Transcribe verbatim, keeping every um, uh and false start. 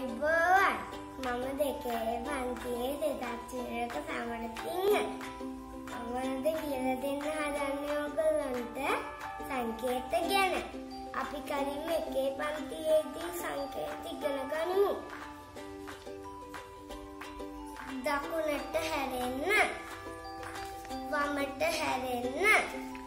fiber. Mama dekhe bantiye sedachiru ka samarthinna. Amarada kiyala denna hadanne ogalanta sanketa gana. Api karin eke bantiyedi sanketa igana ganimu. Dakunata herenna. Wamata herenna.